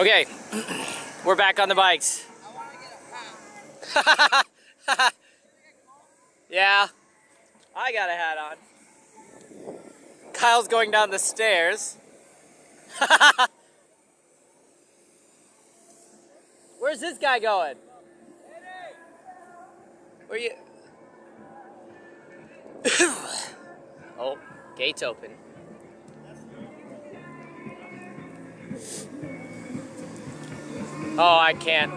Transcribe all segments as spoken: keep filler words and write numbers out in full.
Okay, we're back on the bikes. I want to get a hat. Yeah, I got a hat on. Kyle's going down the stairs. Where's this guy going? Where you? Oh, gate's open. Oh, I can't.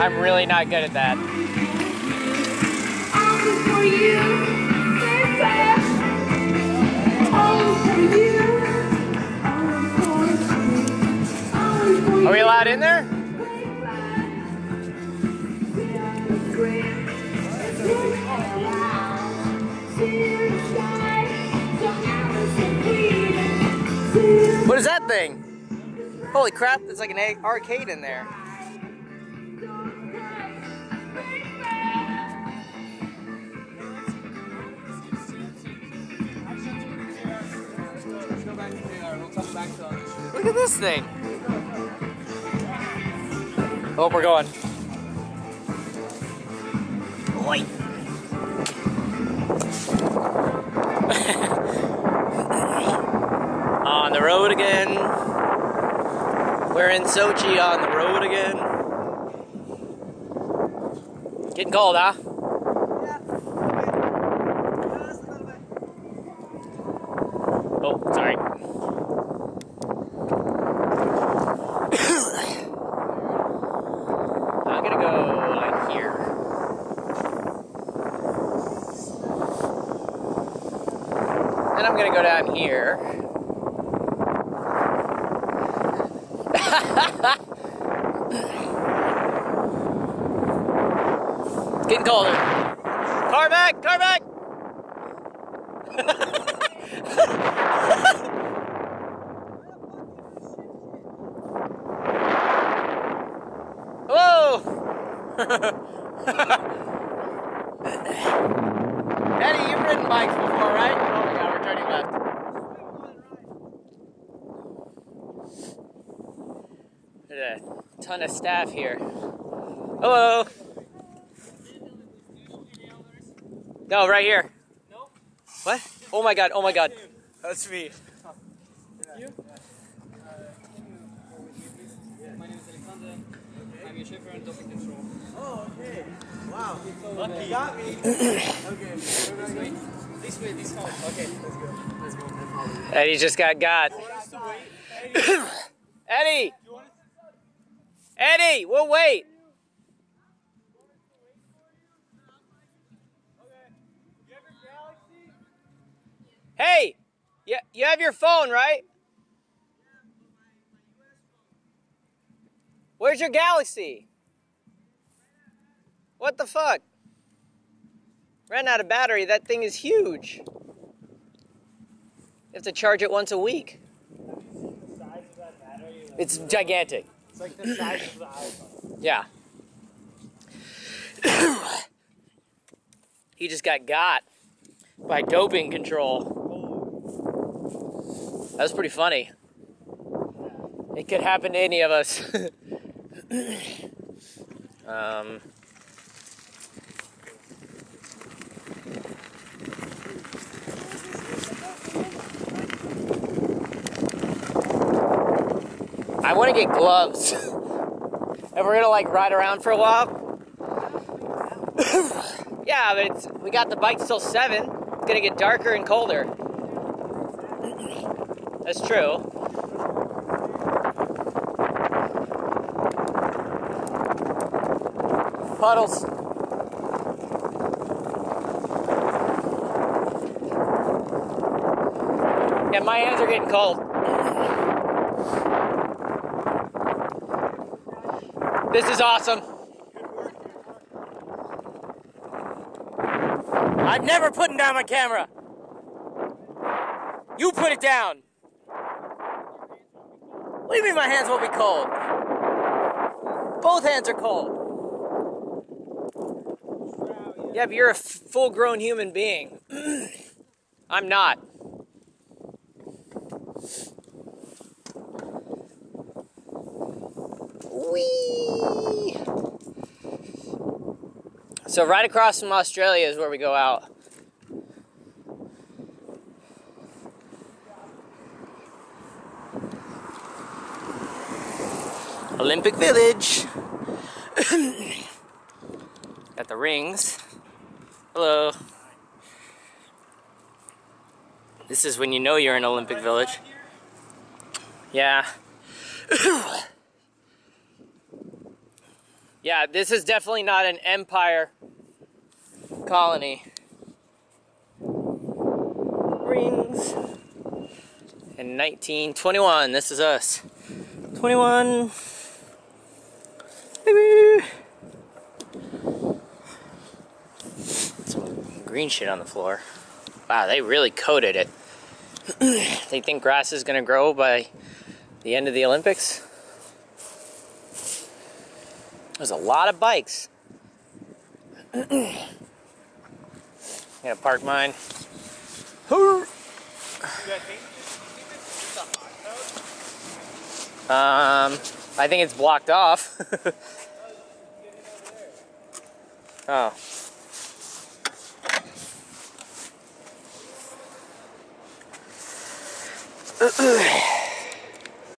I'm really not good at that. Are we allowed in there? What is that thing? Holy crap, there's like an arcade in there. Look at this thing. Oh, we're going. Boy. On the road again. We're in Sochi on the road again. Getting cold, huh? Yeah. Okay. Just a little bit. Oh, sorry. I'm gonna go like here. And I'm gonna go down here. It's getting colder. Car back! Car back! Whoa! Eddie, you've ridden bikes before, right? Oh my god, we're turning left. There's a ton of staff here. Hello. No, right here. Nope. What? Oh my god, oh my god. That's me. You? My name is Alexander. I'm your chauffeur and doping control. Oh, okay. Wow. Lucky. You got me. Okay. This way. This way, this home. Okay, let's go. Let's go. Eddie just got got. Eddie! Eddie, we'll wait. Hey, you, you have your phone, right? Where's your Galaxy? What the fuck? Ran out of battery. That thing is huge. You have to charge it once a week. Have you seen the size of that battery? It's gigantic. It's like the size of the iPhone. Yeah. He just got got by doping control. That was pretty funny. It could happen to any of us. um, I want to get gloves. And we're going to like ride around for a while. Yeah, but it's, we got the bike till seven. It's going to get darker and colder. That's true. Puddles. Yeah, my hands are getting cold. This is awesome. I'm never putting down my camera. You put it down. What do you mean my hands won't be cold? Both hands are cold. Yeah, but you're a full-grown human being. I'm not. So right across from Australia is where we go out. Olympic Village. Got the rings. Hello. This is when you know you're in Olympic Village. Yeah. Yeah, this is definitely not an empire colony. Rings. In nineteen twenty-one, this is us. twenty-one. Baby. Some green shit on the floor. Wow, they really coated it. They think grass is gonna grow by the end of the Olympics. There's a lot of bikes. I'm gonna park mine. Um, I think it's blocked off. Oh. Ugh.